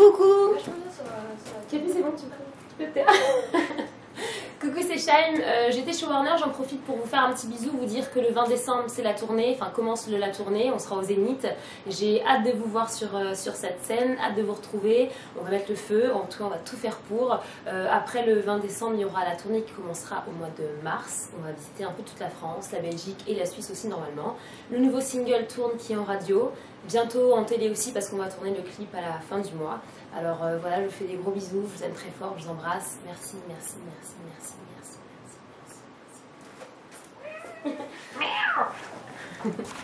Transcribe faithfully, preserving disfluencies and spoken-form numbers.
Coucou. Coucou, c'est Chaim, euh, j'étais chez Warner, j'en profite pour vous faire un petit bisou, vous dire que le vingt décembre c'est la tournée, enfin commence la tournée, on sera au Zénith, j'ai hâte de vous voir sur, euh, sur cette scène, hâte de vous retrouver, on va mettre le feu, en tout cas on va tout faire pour. Euh, après le vingt décembre il y aura la tournée qui commencera au mois de mars, on va visiter un peu toute la France, la Belgique et la Suisse aussi normalement. Le nouveau single tourne qui est en radio, bientôt en télé aussi parce qu'on va tourner le clip à la fin du mois. Alors euh, voilà, je vous fais des gros bisous, je vous aime très fort, je vous embrasse. Merci, merci, merci, merci, merci, merci, merci, merci.